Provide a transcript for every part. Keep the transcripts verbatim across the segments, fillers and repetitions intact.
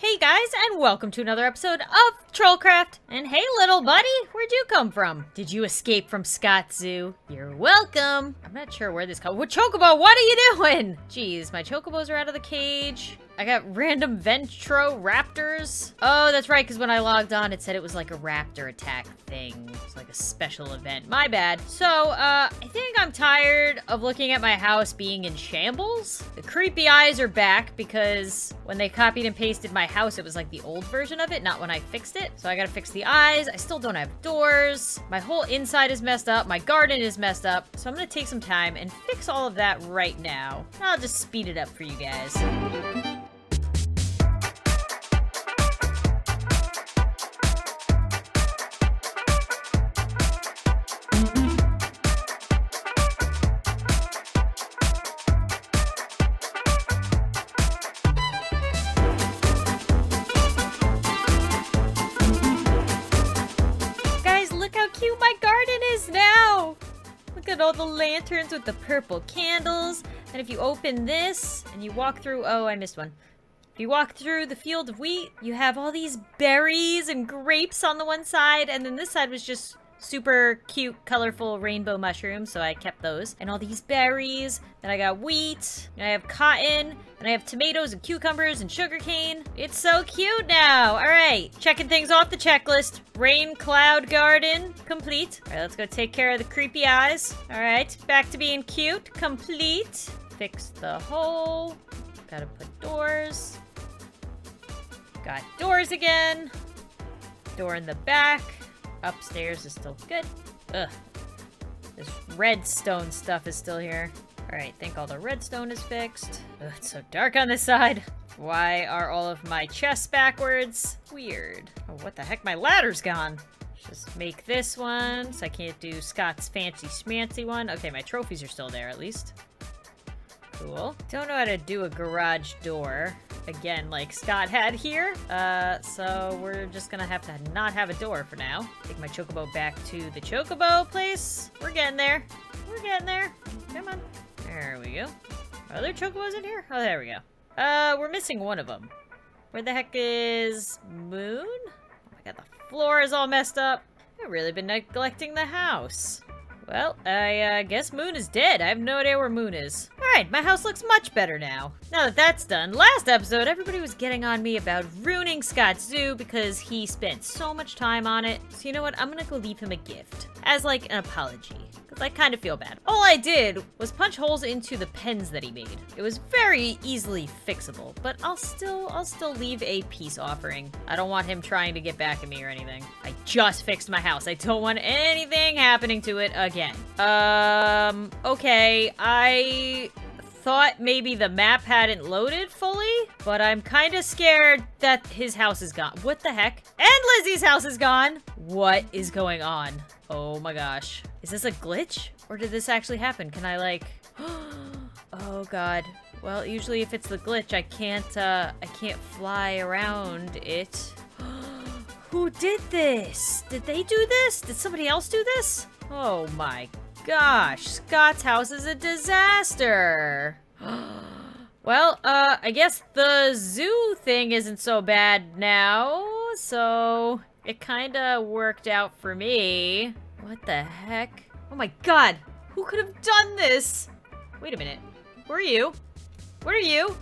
Hey guys, and welcome to another episode of Trollcraft. And hey little buddy, where'd you come from? Did you escape from Scott's zoo? You're welcome. I'm not sure where this comes from. Well, Chocobo, what are you doing? Jeez, my Chocobos are out of the cage. I got random ventro raptors. Oh, that's right, because when I logged on, it said it was like a raptor attack thing. It's like a special event. My bad. So, uh, I think I'm tired of looking at my house being in shambles. The creepy eyes are back because when they copied and pasted my house, it was like the old version of it, not when I fixed it. So I gotta fix the eyes. I still don't have doors. My whole inside is messed up. My garden is messed up. So I'm gonna take some time and fix all of that right now. I'll just speed it up for you guys. All the lanterns with the purple candles, and if you open this and you walk through, oh, I missed one. If you walk through the field of wheat, you have all these berries and grapes on the one side, and then this side was just super cute, colorful rainbow mushrooms, so I kept those. And all these berries, then I got wheat, and I have cotton, and I have tomatoes and cucumbers and sugarcane. It's so cute now! Alright, checking things off the checklist. Rain cloud garden, complete. Alright, let's go take care of the creepy eyes. Alright, back to being cute, complete. Fix the hole. Gotta put doors. Got doors again. Door in the back. Upstairs is still good. Ugh. This redstone stuff is still here. Alright, think all the redstone is fixed. Ugh, it's so dark on this side. Why are all of my chests backwards? Weird. Oh, what the heck? My ladder's gone. Just make this one, so I can't do Scott's fancy schmancy one. Okay, my trophies are still there, at least. Cool. Don't know how to do a garage door. Again, like Scott had here. Uh, so we're just gonna have to not have a door for now. Take my Chocobo back to the Chocobo place. We're getting there. We're getting there. Come on. There we go. Are there Chocobos in here? Oh, there we go. Uh, we're missing one of them. Where the heck is Moon? Oh my god, the floor is all messed up. I've really been neglecting the house. Well, I uh, guess Moon is dead. I have no idea where Moon is. Alright, my house looks much better now. Now that that's done, last episode, everybody was getting on me about ruining Scott's zoo because he spent so much time on it. So you know what? I'm gonna go leave him a gift as like an apology. Because I kind of feel bad. All I did was punch holes into the pens that he made. It was very easily fixable, but I'll still, I'll still leave a peace offering. I don't want him trying to get back at me or anything. I just fixed my house. I don't want anything happening to it again. Um, okay, I thought maybe the map hadn't loaded fully, but I'm kind of scared that his house is gone. What the heck? And Lizzie's house is gone! What is going on? Oh my gosh. Is this a glitch? Or did this actually happen? Can I like... Oh god. Well, usually if it's the glitch, I can't, uh, I can't fly around it. Who did this? Did they do this? Did somebody else do this? Oh my gosh, Scott's house is a disaster! Well, uh, I guess the zoo thing isn't so bad now, so it kinda worked out for me. What the heck? Oh my god, who could have done this? Wait a minute, who are you? What are you?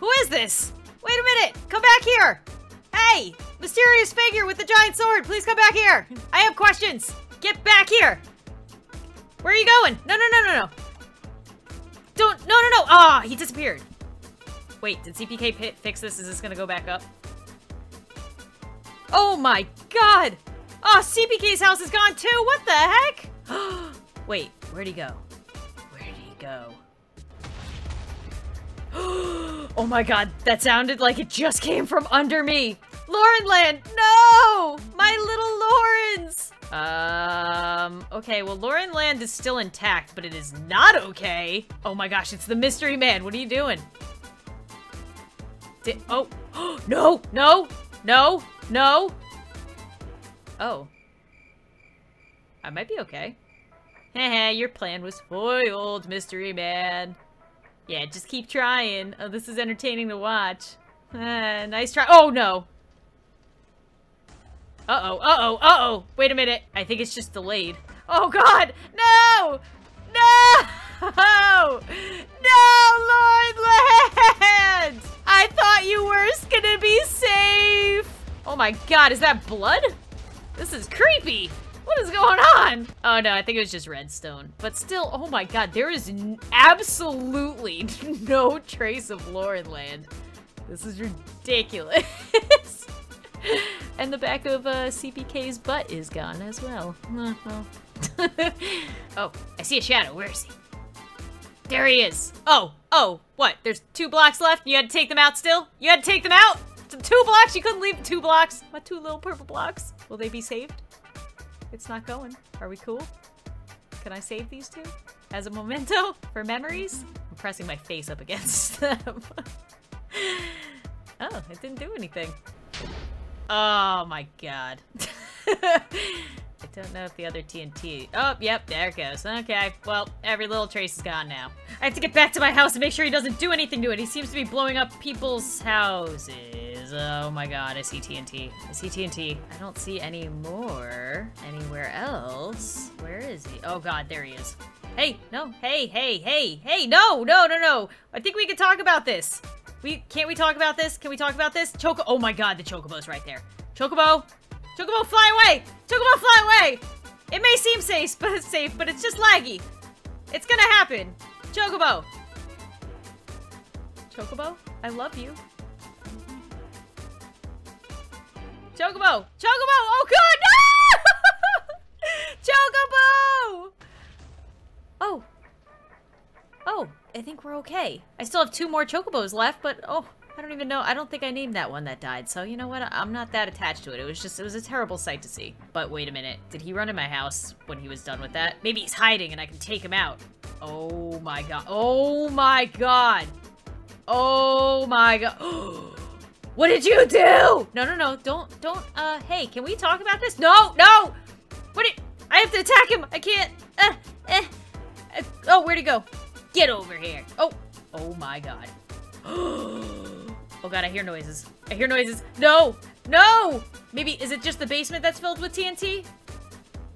Who is this? Wait a minute, come back here! Hey, mysterious figure with the giant sword, please come back here! I have questions! Get back here! Where are you going? No, no, no, no, no. Don't, no, no, no. Ah, oh, he disappeared. Wait, did C P K pit fix this? Is this gonna go back up? Oh my god! Oh, C P K's house is gone too! What the heck? Wait, where'd he go? Where'd he go? Oh my god, that sounded like it just came from under me! Lauren Land! No! My little Laurens! Um, okay, well, Lauren Land is still intact, but it is not okay. Oh my gosh, it's the mystery man. What are you doing? Did- oh. No! No! No! No! Oh. I might be okay. Haha, your plan was foiled, mystery man. Yeah, just keep trying. Oh, this is entertaining to watch. Uh, nice try. Oh, no. Uh-oh, uh-oh, uh-oh. Wait a minute. I think it's just delayed. Oh, God. No! No! No, Lordland! I thought you were gonna be safe. Oh, my God. Is that blood? This is creepy. What is going on? Oh, no, I think it was just redstone. But still, oh my God, there is n absolutely no trace of Lauren Land. This is ridiculous. And the back of uh, C P K's butt is gone as well. Oh, I see a shadow. Where is he? There he is. Oh, oh, what? There's two blocks left? You had to take them out still? You had to take them out? Two blocks? You couldn't leave two blocks? My two little purple blocks. Will they be saved? It's not going. Are we cool? Can I save these two? As a memento? For memories? I'm pressing my face up against them. Oh, it didn't do anything. Oh my God. I don't know if the other T N T... Oh, yep, there it goes. Okay, well, every little trace is gone now. I have to get back to my house and make sure he doesn't do anything to it. He seems to be blowing up people's houses. Oh my God, I see T N T. I see T N T. I don't see any more anywhere else. Where is he? Oh God, there he is. Hey, no, hey, hey, hey, hey, no, no, no, no. I think we can talk about this. We Can't we talk about this? Can we talk about this? Choco- Oh my God, the Chocobo's right there. Chocobo! Chocobo, fly away! Chocobo, fly away! It may seem safe, but it's safe, but it's just laggy. It's gonna happen. Chocobo. Chocobo, I love you. Chocobo! Chocobo! Oh God, no! Chocobo! Oh. Oh, I think we're okay. I still have two more Chocobos left, but oh. I don't even know. I don't think I named that one that died. So you know what? I'm not that attached to it. It was just, it was a terrible sight to see. But wait a minute. Did he run in my house when he was done with that? Maybe he's hiding and I can take him out. Oh my God. Oh my God. Oh my God. What did you do? No, no, no. Don't, don't, uh, hey, can we talk about this? No, no. What? Did, I have to attack him. I can't. Uh, eh. Uh, oh, where'd he go? Get over here. Oh, oh my God. Oh God, I hear noises. I hear noises. No! No! Maybe, is it just the basement that's filled with T N T?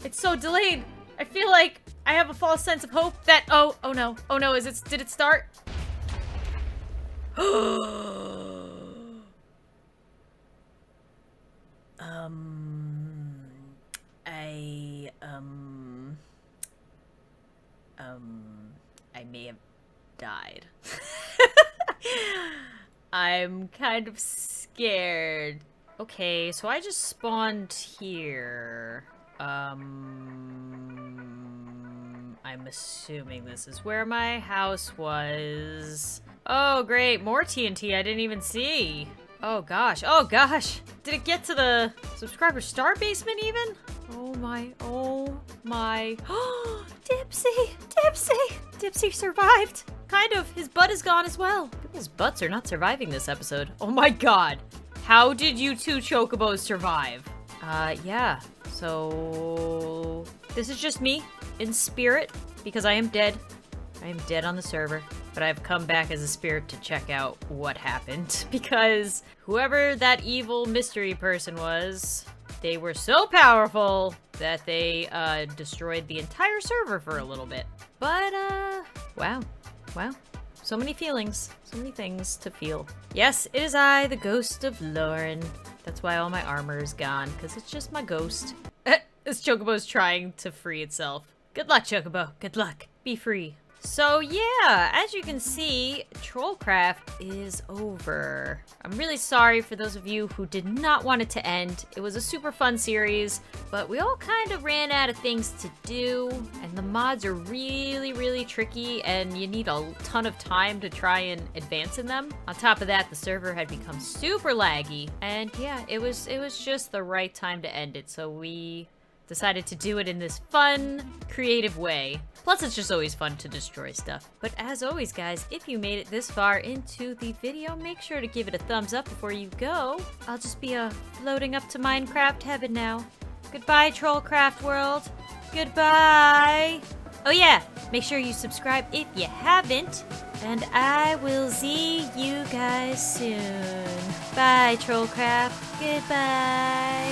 It's so delayed. I feel like I have a false sense of hope that- Oh, oh no. Oh no, is it- did it start? um... I... um... Um... I may have died. I'm kind of scared. Okay, so I just spawned here. Um, I'm assuming this is where my house was. Oh, great. More T N T I didn't even see. Oh, gosh. Oh, gosh. Did it get to the subscriber star basement even? Oh, my. Oh, my. Oh, Dipsy. Dipsy. Dipsy survived. Kind of. His butt is gone as well. People's butts are not surviving this episode. Oh my God. How did you two Chocobos survive? Uh, yeah. So... This is just me, in spirit, because I am dead. I am dead on the server. But I've come back as a spirit to check out what happened. Because whoever that evil mystery person was, they were so powerful that they, uh, destroyed the entire server for a little bit. But, uh, wow. Wow. So many feelings. So many things to feel. Yes, it is I, the ghost of Lauren. That's why all my armor is gone, because it's just my ghost. This Chocobo's trying to free itself. Good luck, Chocobo. Good luck. Be free. So yeah, as you can see, Trollcraft is over. I'm really sorry for those of you who did not want it to end. It was a super fun series, but we all kind of ran out of things to do, and the mods are really, really tricky, and you need a ton of time to try and advance in them. On top of that, the server had become super laggy, and yeah, it was, it was just the right time to end it, so we decided to do it in this fun, creative way. Plus, it's just always fun to destroy stuff. But as always, guys, if you made it this far into the video, make sure to give it a thumbs up before you go. I'll just be uh, floating up to Minecraft heaven now. Goodbye, Trollcraft world. Goodbye. Oh yeah, make sure you subscribe if you haven't. And I will see you guys soon. Bye, Trollcraft. Goodbye.